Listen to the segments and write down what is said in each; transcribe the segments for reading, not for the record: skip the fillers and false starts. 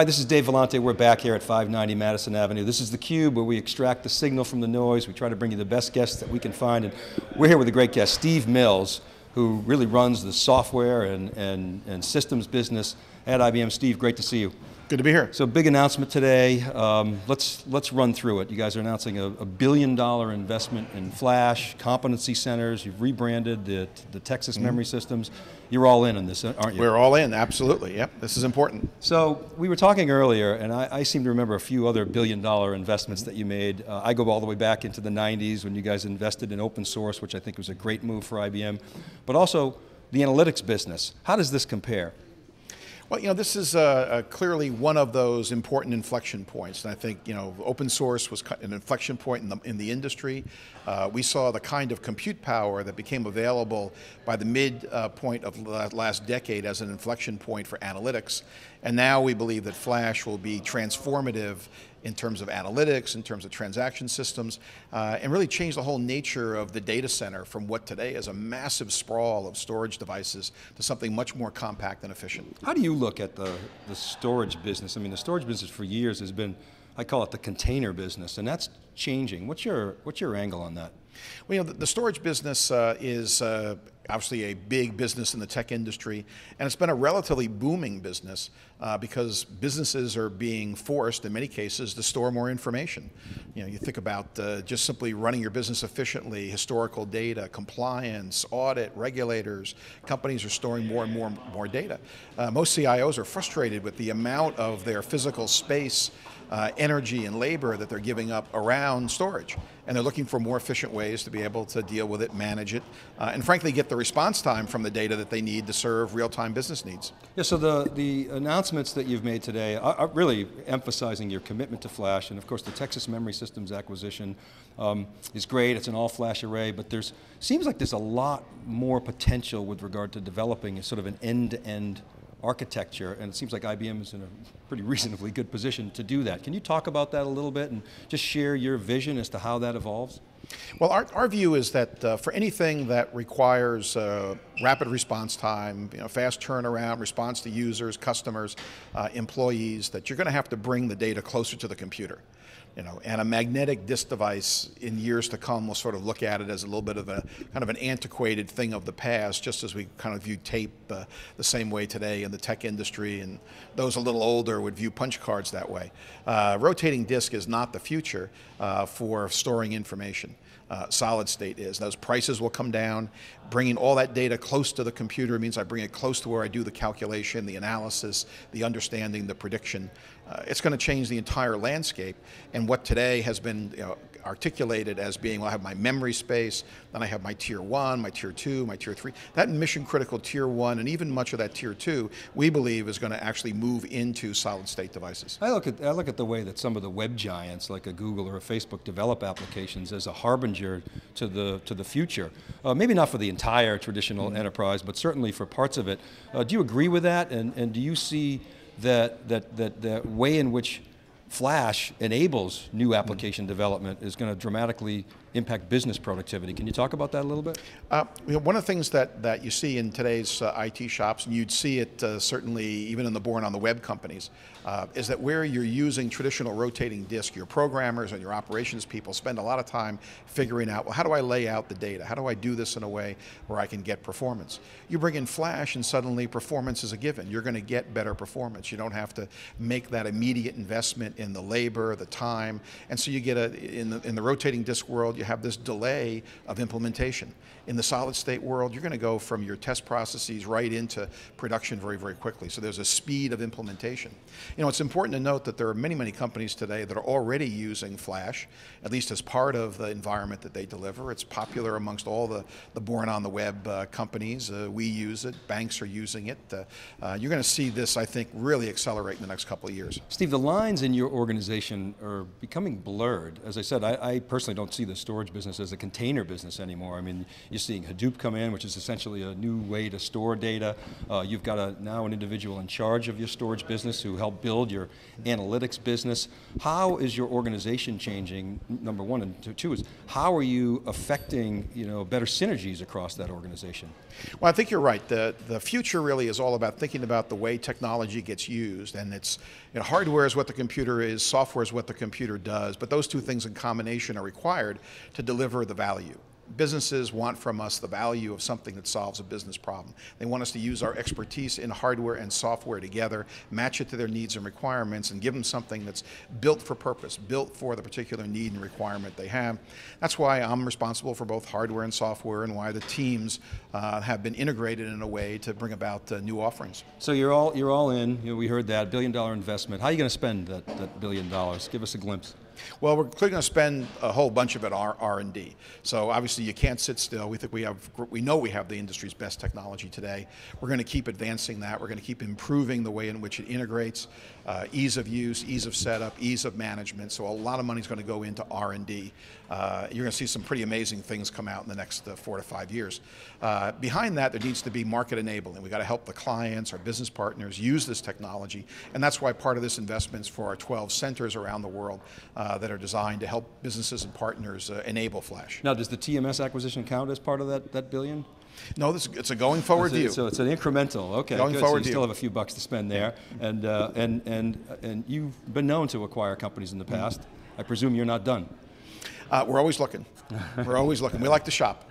Hi, this is Dave Vellante. We're back here at 590 Madison Avenue. This is theCUBE, where we extract the signal from the noise. We try to bring you the best guests that we can find. And we're here with a great guest, Steve Mills, who really runs the software and systems business at IBM. Steve, great to see you. Good to be here. So big announcement today. Let's run through it. You guys are announcing a $1 billion investment in flash, competency centers. You've rebranded the Texas Memory Systems. You're all in on this, aren't you? We're all in, absolutely. Yep, this is important. So we were talking earlier, and I seem to remember a few other $1 billion investments that you made. I go all the way back into the 90s when you guys invested in open source, which I think was a great move for IBM, but also the analytics business. How does this compare? Well, you know, this is clearly one of those important inflection points, and I think, you know, open source was an inflection point in the industry. We saw the kind of compute power that became available by the mid point of last decade as an inflection point for analytics, and now we believe that flash will be transformative in terms of analytics, in terms of transaction systems, and really change the whole nature of the data center from what today is a massive sprawl of storage devices to something much more compact and efficient. How do you look at the storage business? I mean, the storage business for years has been, I call it the container business, and that's changing. What's your angle on that? Well, you know, the storage business is obviously a big business in the tech industry, and it's been a relatively booming business because businesses are being forced, in many cases, to store more information. You know, you think about just simply running your business efficiently, historical data, compliance, audit, regulators. Companies are storing more and more data. Most CIOs are frustrated with the amount of their physical space, energy and labor that they're giving up around storage, and they're looking for more efficient ways to be able to deal with it, manage it, and frankly get the response time from the data that they need to serve real-time business needs. Yeah, so the announcements that you've made today are really emphasizing your commitment to flash, and of course the Texas Memory Systems acquisition is great. It's an all-flash array, but there's seems like there's a lot more potential with regard to developing sort of an end-to-end architecture, and it seems like IBM is in a pretty reasonably good position to do that. Can you talk about that a little bit and just share your vision as to how that evolves? Well, our view is that for anything that requires rapid response time, you know, fast turnaround, response to users, customers, employees, that you're going to have to bring the data closer to the computer. You know, and a magnetic disk device in years to come will sort of look at it as a little bit of a kind of an antiquated thing of the past, just as we kind of view tape the same way today in the tech industry, and those a little older would view punch cards that way. Rotating disk is not the future for storing information. Solid state is. Those prices will come down. Bringing all that data close to the computer means I bring it close to where I do the calculation, the analysis, the understanding, the prediction. It's going to change the entire landscape, and what today has been, you know, articulated as being, well, I have my memory space, then I have my tier one, my tier two, my tier three. That mission critical tier one, and even much of that tier two, we believe is going to actually move into solid state devices. I look at the way that some of the web giants like a Google or a Facebook develop applications as a harbinger to the future. Maybe not for the entire traditional enterprise, but certainly for parts of it. Do you agree with that? And do you see that way in which flash enables new application development is going to dramatically impact business productivity? Can you talk about that a little bit? You know, one of the things that you see in today's IT shops, and you'd see it certainly even in the born on the web companies, is that where you're using traditional rotating disk, your programmers and your operations people spend a lot of time figuring out, well, how do I lay out the data? How do I do this in a way where I can get performance? You bring in flash and suddenly performance is a given. You're going to get better performance. You don't have to make that immediate investment in the labor, the time, and so you get in the rotating disk world, you have this delay of implementation. In the solid state world, you're going to go from your test processes right into production very, very quickly. So there's a speed of implementation. You know, it's important to note that there are many, many companies today that are already using flash, at least as part of the environment that they deliver. It's popular amongst all the born on the web companies. We use it, banks are using it. You're going to see this, I think, really accelerate in the next couple of years. Steve, the lines in your organization are becoming blurred. As I said, I personally don't see this storage business as a container business anymore. I mean, you're seeing Hadoop come in, which is essentially a new way to store data. You've got now an individual in charge of your storage business who helped build your analytics business. How is your organization changing, number one, and two is, how are you affecting, you know, better synergies across that organization? Well, I think you're right. The future really is all about thinking about the way technology gets used, and it's, you know, hardware is what the computer is, software is what the computer does, but those two things in combination are required to deliver the value. Businesses want from us the value of something that solves a business problem. They want us to use our expertise in hardware and software together, match it to their needs and requirements, and give them something that's built for purpose, built for the particular need and requirement they have. That's why I'm responsible for both hardware and software, and why the teams have been integrated in a way to bring about new offerings. So you're all in, you know, we heard that, billion-dollar investment. How are you going to spend that $1 billion? Give us a glimpse. Well, we're going to spend a whole bunch of it on R&D. So obviously you can't sit still. We think we know we have the industry's best technology today. We're going to keep advancing that. We're going to keep improving the way in which it integrates, ease of use, ease of setup, ease of management. So a lot of money is going to go into R&D. You're going to see some pretty amazing things come out in the next 4 to 5 years. Behind that, there needs to be market enabling. We've got to help the clients, our business partners, use this technology. And that's why part of this investment's for our 12 centers around the world that are designed to help businesses and partners enable flash. Now, does the TMS acquisition count as part of that $1 billion? No, it's a going forward view. So it's an incremental. Okay, going good. Forward so you still have a few bucks to spend there, and you've been known to acquire companies in the past. I presume you're not done. We're always looking. We're always looking. We like to shop.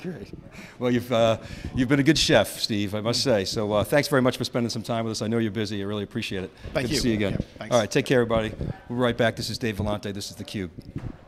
Great. Well, you've been a good chef, Steve, I must say. So thanks very much for spending some time with us. I know you're busy. I really appreciate it. Thank you. Good to see you again. Yeah, all right, take care, everybody. We'll be right back. This is Dave Vellante. This is theCUBE.